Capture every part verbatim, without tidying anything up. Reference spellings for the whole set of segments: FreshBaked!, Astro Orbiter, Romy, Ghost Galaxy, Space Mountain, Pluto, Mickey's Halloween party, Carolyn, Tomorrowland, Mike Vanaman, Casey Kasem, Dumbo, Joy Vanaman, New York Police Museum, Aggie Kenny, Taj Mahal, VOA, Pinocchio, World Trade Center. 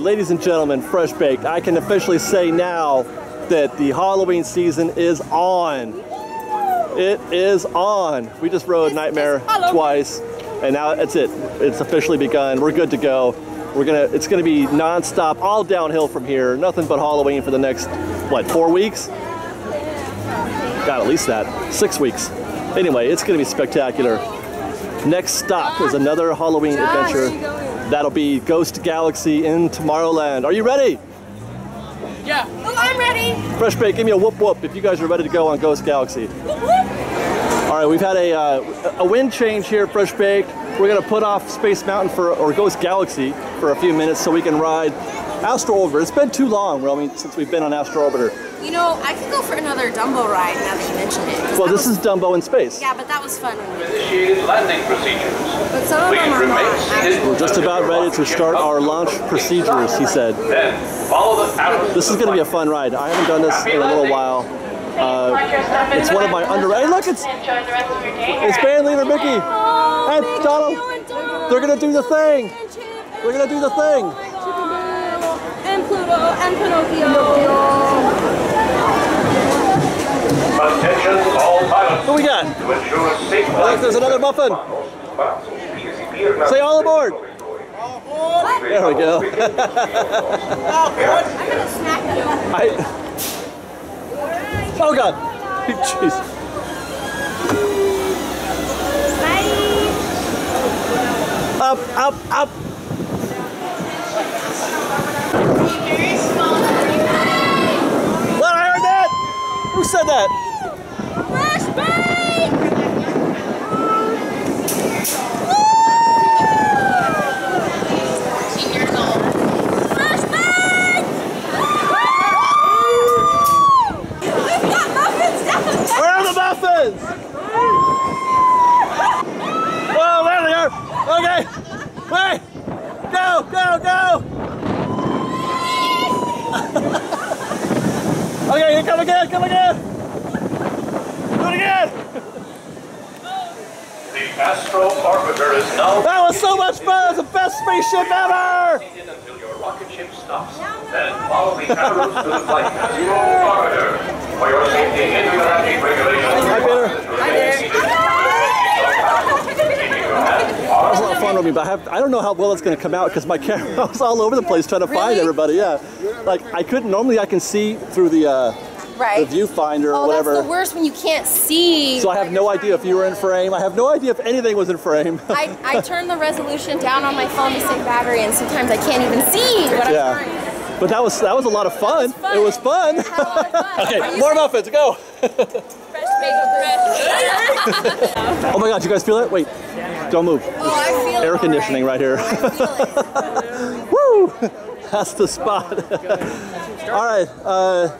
Ladies and gentlemen, Fresh Baked, I can officially say now that the Halloween season is on. It is on. We just rode Nightmare twice, and now that's it. It's officially begun. We're good to go. We're gonna. It's gonna be nonstop, all downhill from here. Nothing but Halloween for the next what? Four weeks? God, at least that. Six weeks. Anyway, it's gonna be spectacular. Next stop is another Halloween adventure. That'll be Ghost Galaxy in Tomorrowland. Are you ready? Yeah. Oh, I'm ready. Fresh Baked, give me a whoop whoop if you guys are ready to go on Ghost Galaxy. Whoop whoop. All right, we've had a, uh, a wind change here at Fresh Baked. We're gonna put off Space Mountain for, or Ghost Galaxy for a few minutes so we can ride Astro Orbiter. It's been too long, Romy, since we've been on Astro Orbiter. You know, I could go for another Dumbo ride now that you mention it. Well, this was, is Dumbo in space. Yeah, but that was fun. Initiated landing procedures. But some of them are not. We're just about ready to start our launch procedures, he said. Then follow the arrow. This is going to be a fun ride. I haven't done this in a little while. Uh, it's one of my under. Hey, look, it's it's band leader Mickey and Donald. They're going to do the thing. They're going to do the thing. And Pluto and Pinocchio. Attention all pilots. Who we got? I think there's another muffin. Say all aboard. All aboard. What? There we go. All aboard. I'm going to smack you. I... Oh, God. Jeez. Bye. Up, up, up. Well, I heard that! Who said that? Fresh Baked! We've got muffins down there! Where are the muffins? Oh, there they are! Okay! Wait! Go, go, go! Okay, here, come again, come again! Do it again! The Astro Orbiter is now... That was so much fun! It was the best spaceship ever! ...until your rocket ship stops. Then follow the arrows to the flight Astro Orbiter. For your safety and interacting regulations... Hi, Peter. Hi, Peter. That was a lot of fun with me, but I, have, I don't know how well it's going to come out because my camera was all over the place trying to really? find everybody, yeah. Like I couldn't normally I can see through the uh, right. the viewfinder oh, or whatever. That's the worst when you can't see. So I have no idea if you were in frame. I have no idea if anything was in frame. I, I turn the resolution down on my phone to save battery, and sometimes I can't even see what yeah. I'm trying. But that was that was a lot of fun. It was fun. It was fun. It was fun. Okay, more muffins. Go. Fresh baked bread. Oh my God, you guys feel it? Wait, don't move. Oh, I feel it. Air conditioning right, right here. I feel it. Woo. That's the spot. All right, uh,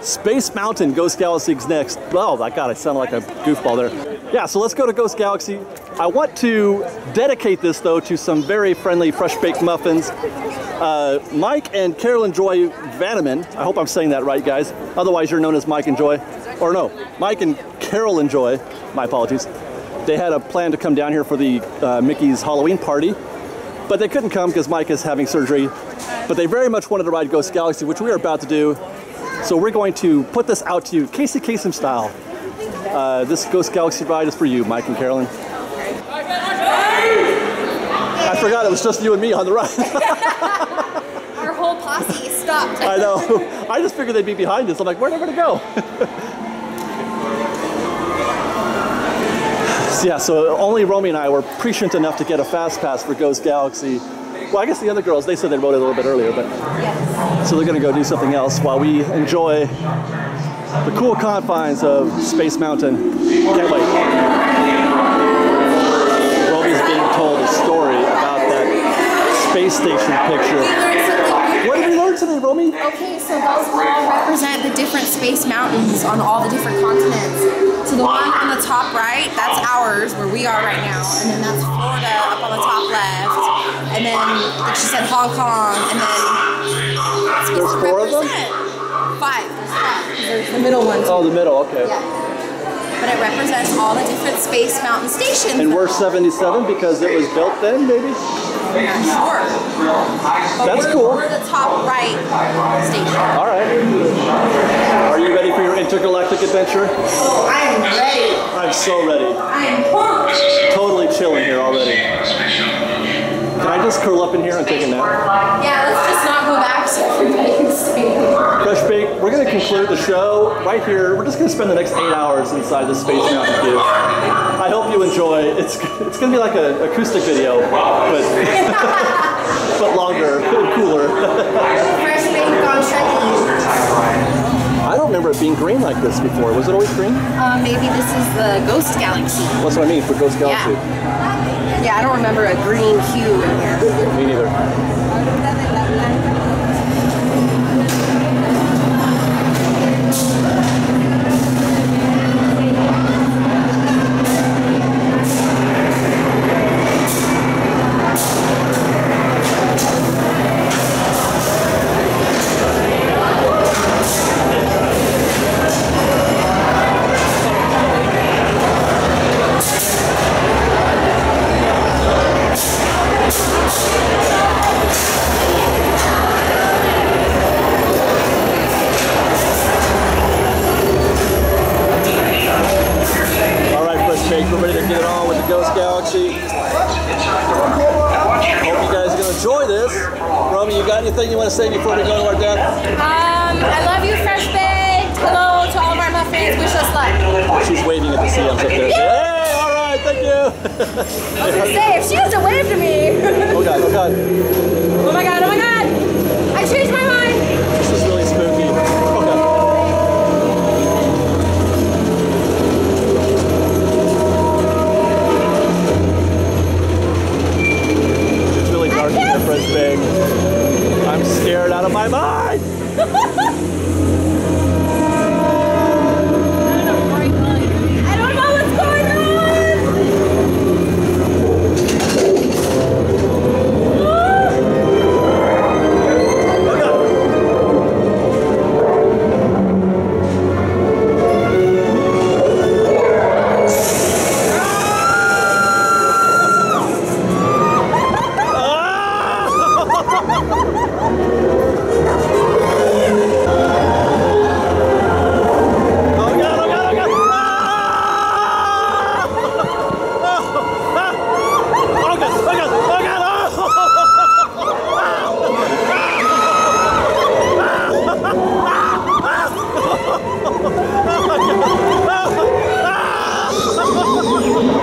Space Mountain, Ghost Galaxy's next. Oh my God, I sound like a goofball there. Yeah, so let's go to Ghost Galaxy. I want to dedicate this though to some very friendly Fresh Baked muffins. Uh, Mike and Carolyn Joy Vanaman. I hope I'm saying that right, guys. Otherwise, you're known as Mike and Joy, or no, Mike and Carolyn Joy. My apologies. They had a plan to come down here for the uh, Mickey's Halloween party, but they couldn't come because Mike is having surgery. But they very much wanted to ride Ghost Galaxy, which we are about to do. So we're going to put this out to you, Casey Kasem style. Uh, this Ghost Galaxy ride is for you, Mike and Carolyn. I forgot it was just you and me on the ride. Our whole posse is stopped. I know. I just figured they'd be behind us. I'm like, where are they gonna go? So yeah, so only Romy and I were prescient enough to get a fast pass for Ghost Galaxy. Well, I guess the other girls, they said they rode it a little bit earlier, but yes. So they're going to go do something else while we enjoy the cool confines of Space Mountain. Can't wait. Roby's being told a story about that space station picture. What did we learn today, Romy? Okay, so those all represent the different space mountains on all the different continents. So the one on the top right, that's ours, where we are right now, and then that's Florida up on the top left. And then, like she said, Hong Kong, and then... There's four of them? Five, there's five. There's the middle one. Oh, the middle, okay. Yeah. but it represents all the different Space Mountain stations. And we're seventy-seven because it was built then, maybe? We're not sure. But That's we're, cool. We're the top right station. All right. Are you ready for your intergalactic adventure? Oh, I am ready. I'm so ready. I am pumped. Totally chilling here already. Can I just curl up in here and take a nap? Yeah, let's just not go back so everybody can see. Fresh Baked, we're going to conclude the show right here. We're just going to spend the next eight hours inside the Space Mountain Cube. I hope you enjoy. It's it's going to be like an acoustic video, but, but longer and cooler. Fresh Baked on Trekkies. I don't remember it being green like this before. Was it always green? Uh, maybe this is the Ghost Galaxy. That's what I mean for Ghost Galaxy. Yeah, yeah I don't remember a green hue in here. Me neither. Oh,